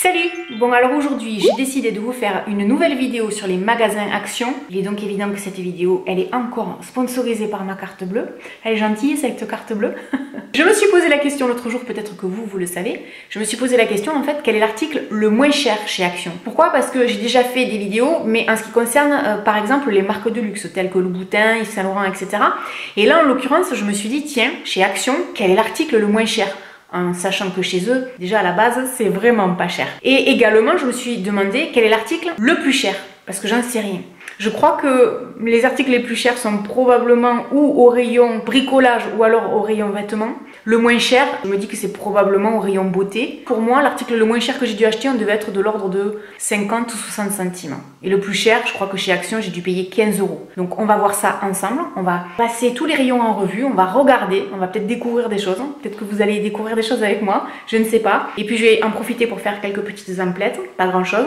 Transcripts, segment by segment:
Salut! Bon alors aujourd'hui j'ai décidé de vous faire une nouvelle vidéo sur les magasins Action. Il est donc évident que cette vidéo elle est encore sponsorisée par ma carte bleue. Elle est gentille cette carte bleue. Je me suis posé la question l'autre jour, peut-être que vous le savez, je me suis posé la question en fait quel est l'article le moins cher chez Action. Pourquoi? Parce que j'ai déjà fait des vidéos mais en ce qui concerne par exemple les marques de luxe telles que Louboutin, Yves Saint Laurent etc. Et là en l'occurrence je me suis dit tiens chez Action quel est l'article le moins cher? En sachant que chez eux, déjà à la base, c'est vraiment pas cher. Et également, je me suis demandé quel est l'article le plus cher, parce que j'en sais rien. Je crois que les articles les plus chers sont probablement ou au rayon bricolage ou alors au rayon vêtements. Le moins cher, je me dis que c'est probablement au rayon beauté. Pour moi, l'article le moins cher que j'ai dû acheter, on devait être de l'ordre de 50 ou 60 centimes. Et le plus cher, je crois que chez Action, j'ai dû payer 15 €. Donc on va voir ça ensemble, on va passer tous les rayons en revue, on va regarder, on va peut-être découvrir des choses. Peut-être que vous allez découvrir des choses avec moi, je ne sais pas. Et puis je vais en profiter pour faire quelques petites emplettes, pas grand-chose.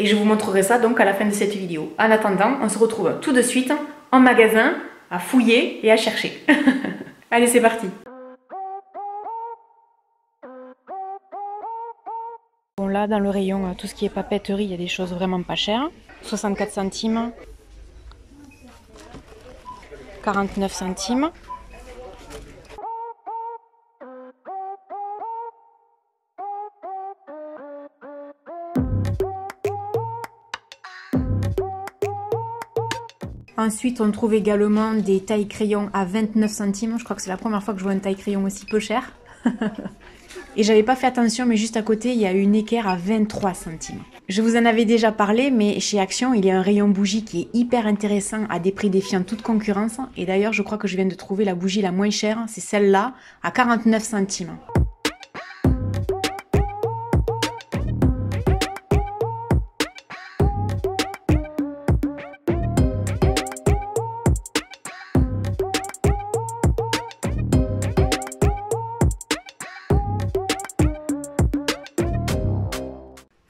Et je vous montrerai ça donc à la fin de cette vidéo. En attendant, on se retrouve tout de suite en magasin à fouiller et à chercher. Allez, c'est parti. Bon là, dans le rayon, tout ce qui est papeterie, il y a des choses vraiment pas chères. 64 centimes. 49 centimes. Ensuite, on trouve également des tailles crayons à 29 centimes. Je crois que c'est la première fois que je vois une taille crayon aussi peu chère. Et j'avais pas fait attention, mais juste à côté, il y a une équerre à 23 centimes. Je vous en avais déjà parlé, mais chez Action, il y a un rayon bougie qui est hyper intéressant à des prix défiant toute concurrence. Et d'ailleurs, je crois que je viens de trouver la bougie la moins chère. C'est celle-là, à 49 centimes.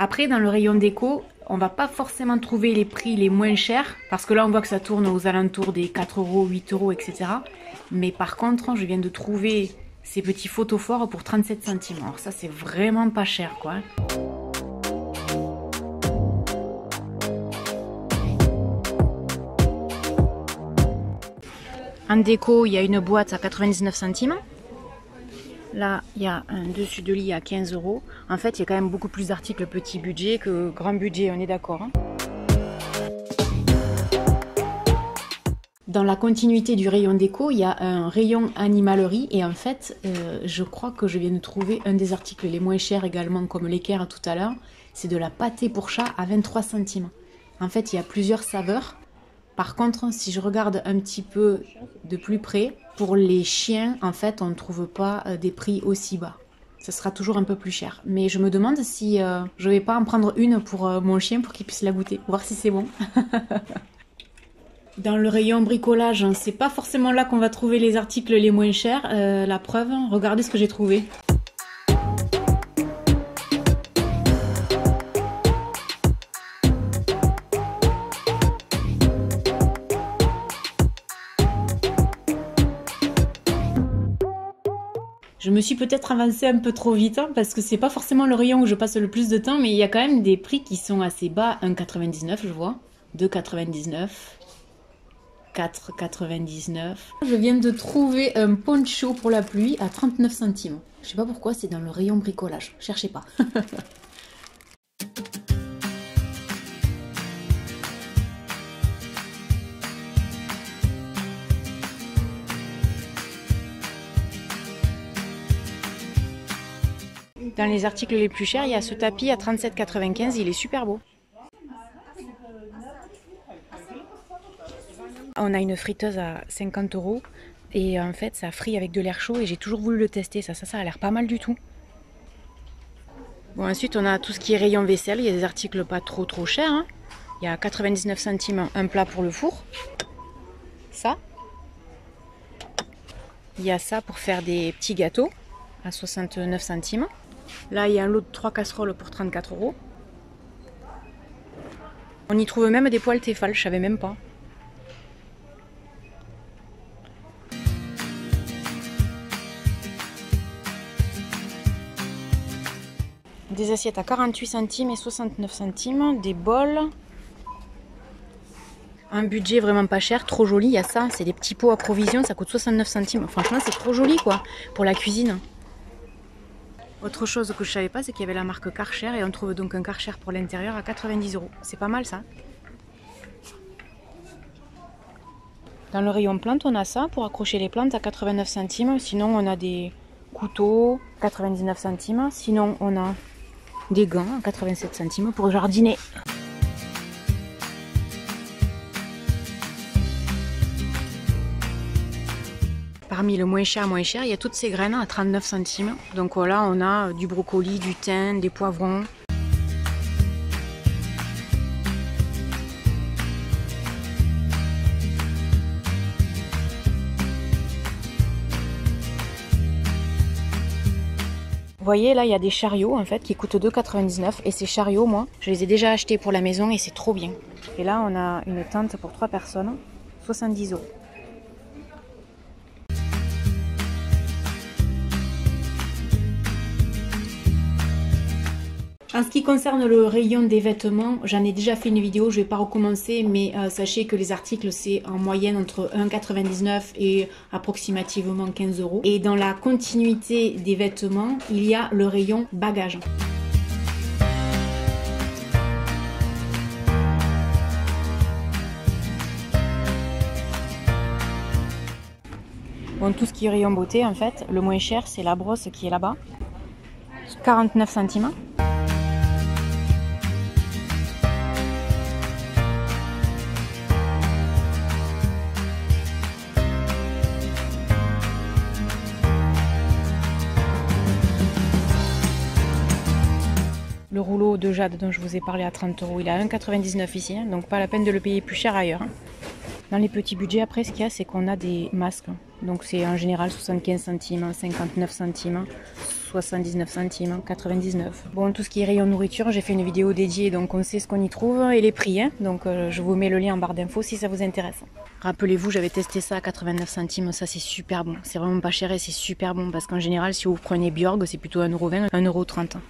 Après, dans le rayon déco, on va pas forcément trouver les prix les moins chers parce que là, on voit que ça tourne aux alentours des 4 €, 8 €, etc. Mais par contre, je viens de trouver ces petits photophores pour 37 centimes. Alors ça, c'est vraiment pas cher, quoi. En déco, il y a une boîte à 99 centimes. Là, il y a un dessus de lit à 15 €. En fait, il y a quand même beaucoup plus d'articles petit budget que grand budget, on est d'accord, hein. Dans la continuité du rayon déco, il y a un rayon animalerie. Et en fait, je crois que je viens de trouver un des articles les moins chers également, comme l'équerre tout à l'heure. C'est de la pâtée pour chat à 23 centimes. En fait, il y a plusieurs saveurs. Par contre, si je regarde un petit peu de plus près, pour les chiens, en fait, on ne trouve pas des prix aussi bas. Ça sera toujours un peu plus cher. Mais je me demande si je ne vais pas en prendre une pour mon chien pour qu'il puisse la goûter, voir si c'est bon. Dans le rayon bricolage, c'est pas forcément là qu'on va trouver les articles les moins chers. La preuve, regardez ce que j'ai trouvé. Je me suis peut-être avancée un peu trop vite, hein, parce que c'est pas forcément le rayon où je passe le plus de temps, mais il y a quand même des prix qui sont assez bas. 1,99 €, je vois. 2,99 €. 4,99 €. Je viens de trouver un poncho pour la pluie à 39 centimes. Je sais pas pourquoi, c'est dans le rayon bricolage. Cherchez pas. Dans les articles les plus chers, il y a ce tapis à 37,95 €, il est super beau. On a une friteuse à 50 € et en fait ça frit avec de l'air chaud et j'ai toujours voulu le tester, ça a l'air pas mal du tout. Bon, ensuite on a tout ce qui est rayon vaisselle, il y a des articles pas trop chers, hein. Il y a 99 centimes un plat pour le four. Ça. Il y a ça pour faire des petits gâteaux à 69 centimes. Là, il y a un lot de 3 casseroles pour 34 €. On y trouve même des poêles Tefal, je savais même pas. des assiettes à 48 centimes et 69 centimes, des bols. Un budget vraiment pas cher, trop joli, il y a ça, c'est des petits pots à provision, ça coûte 69 centimes. Franchement, c'est trop joli quoi, pour la cuisine. Autre chose que je savais pas, c'est qu'il y avait la marque Karcher et on trouve donc un Karcher pour l'intérieur à 90 €. C'est pas mal ça. Dans le rayon plantes, on a ça pour accrocher les plantes à 89 centimes. Sinon, on a des couteaux, 99 centimes. Sinon, on a des gants à 87 centimes pour jardiner. Parmi le moins cher, il y a toutes ces graines à 39 centimes. Donc voilà, on a du brocoli, du thym, des poivrons. Vous voyez, là, il y a des chariots en fait qui coûtent 2,99 €. Et ces chariots, moi, je les ai déjà achetés pour la maison et c'est trop bien. Et là, on a une tente pour 3 personnes, 70 €. En ce qui concerne le rayon des vêtements, j'en ai déjà fait une vidéo, je ne vais pas recommencer, mais sachez que les articles, c'est en moyenne entre 1,99 € et approximativement 15 €. Et dans la continuité des vêtements, il y a le rayon bagages. Bon, tout ce qui est rayon beauté, en fait, le moins cher, c'est la brosse qui est là-bas, 49 centimes. Le rouleau de jade dont je vous ai parlé à 30 €, il est à 1,99 € ici, hein, donc pas la peine de le payer plus cher ailleurs. Hein. Dans les petits budgets, après, ce qu'il y a, c'est qu'on a des masques. Donc c'est en général 75 centimes, 59 centimes, 79 centimes, 99. Bon, tout ce qui est rayon nourriture, j'ai fait une vidéo dédiée, donc on sait ce qu'on y trouve et les prix. Hein, donc je vous mets le lien en barre d'infos si ça vous intéresse. Rappelez-vous, j'avais testé ça à 89 centimes, ça c'est super bon. C'est vraiment pas cher et c'est super bon parce qu'en général, si vous prenez Bjorg, c'est plutôt 1,20 €, 1,30 €.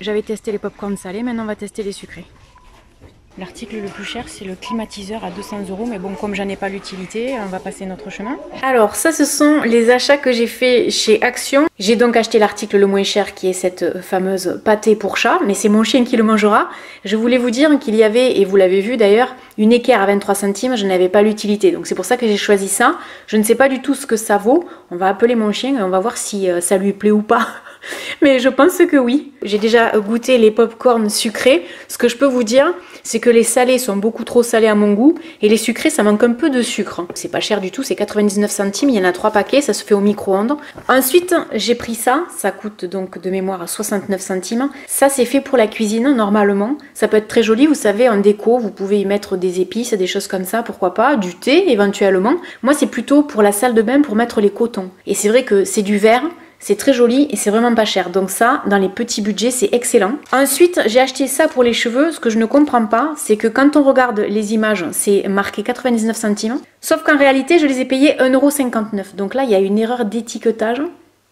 J'avais testé les popcorns salés, maintenant on va tester les sucrés. L'article le plus cher, c'est le climatiseur à 200 €, mais bon, comme j'en ai pas l'utilité, on va passer notre chemin. Alors ça, ce sont les achats que j'ai fait chez Action. J'ai donc acheté l'article le moins cher qui est cette fameuse pâtée pour chat, mais c'est mon chien qui le mangera. Je voulais vous dire qu'il y avait, et vous l'avez vu d'ailleurs, une équerre à 23 centimes, je n'avais pas l'utilité, donc c'est pour ça que j'ai choisi ça. Je ne sais pas du tout ce que ça vaut, on va appeler mon chien et on va voir si ça lui plaît ou pas. Mais je pense que oui. J'ai déjà goûté les pop-corns sucrés. Ce que je peux vous dire, c'est que les salés sont beaucoup trop salés à mon goût. Et les sucrés, ça manque un peu de sucre. C'est pas cher du tout, c'est 99 centimes. Il y en a 3 paquets, ça se fait au micro-ondes. Ensuite, j'ai pris ça. Ça coûte donc de mémoire 69 centimes. Ça, c'est fait pour la cuisine, normalement. Ça peut être très joli, vous savez, en déco. Vous pouvez y mettre des épices, des choses comme ça, pourquoi pas. Du thé, éventuellement. Moi, c'est plutôt pour la salle de bain, pour mettre les cotons. Et c'est vrai que c'est du verre. C'est très joli et c'est vraiment pas cher. Donc ça, dans les petits budgets, c'est excellent. Ensuite, j'ai acheté ça pour les cheveux. Ce que je ne comprends pas, c'est que quand on regarde les images, c'est marqué 99 centimes. Sauf qu'en réalité, je les ai payés 1,59 €. Donc là, il y a une erreur d'étiquetage.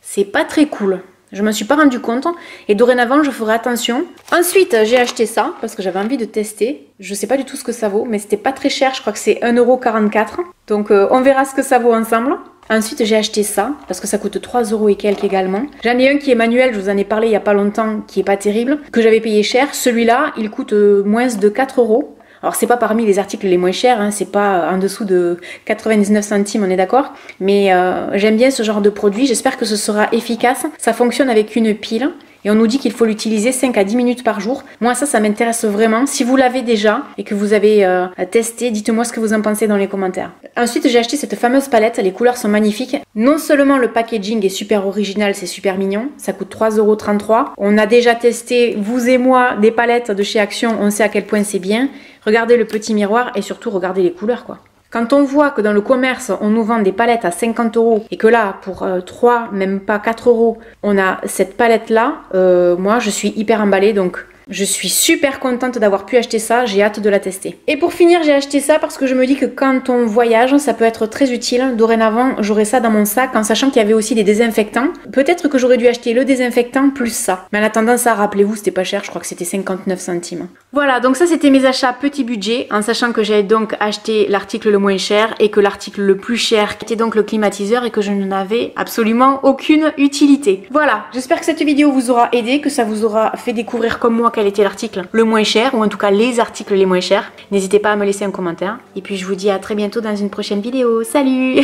C'est pas très cool. Je m'en suis pas rendu compte et dorénavant, je ferai attention. Ensuite, j'ai acheté ça parce que j'avais envie de tester. Je sais pas du tout ce que ça vaut, mais c'était pas très cher. Je crois que c'est 1,44 €. Donc on verra ce que ça vaut ensemble. Ensuite, j'ai acheté ça, parce que ça coûte 3 € et quelques également. J'en ai un qui est manuel, je vous en ai parlé il n'y a pas longtemps, qui n'est pas terrible, que j'avais payé cher. Celui-là, il coûte moins de 4 €. Alors, c'est pas parmi les articles les moins chers, hein, c'est pas en dessous de 99 centimes, on est d'accord. Mais j'aime bien ce genre de produit, j'espère que ce sera efficace. Ça fonctionne avec une pile. Et on nous dit qu'il faut l'utiliser 5 à 10 minutes par jour. Moi, ça, ça m'intéresse vraiment. Si vous l'avez déjà et que vous avez testé, dites-moi ce que vous en pensez dans les commentaires. Ensuite, j'ai acheté cette fameuse palette. Les couleurs sont magnifiques. Non seulement le packaging est super original, c'est super mignon. Ça coûte 3,33 €. On a déjà testé, vous et moi, des palettes de chez Action. On sait à quel point c'est bien. Regardez le petit miroir et surtout, regardez les couleurs, quoi. Quand on voit que dans le commerce, on nous vend des palettes à 50 € et que là, pour 3, même pas 4 €, on a cette palette-là, moi, je suis hyper emballée. Donc, Je suis super contente d'avoir pu acheter ça, j'ai hâte de la tester. Et pour finir, j'ai acheté ça parce que je me dis que quand on voyage, ça peut être très utile. Dorénavant, j'aurai ça dans mon sac en sachant qu'il y avait aussi des désinfectants. Peut-être que j'aurais dû acheter le désinfectant plus ça. Mais en attendant ça, rappelez-vous, c'était pas cher, je crois que c'était 59 centimes. Voilà, donc ça c'était mes achats petit budget, en sachant que j'avais donc acheté l'article le moins cher et que l'article le plus cher était donc le climatiseur et que je n'en avais absolument aucune utilité. Voilà, j'espère que cette vidéo vous aura aidé, que ça vous aura fait découvrir comme moi quel était l'article le moins cher, ou en tout cas les articles les moins chers. N'hésitez pas à me laisser un commentaire. Et puis je vous dis à très bientôt dans une prochaine vidéo. Salut!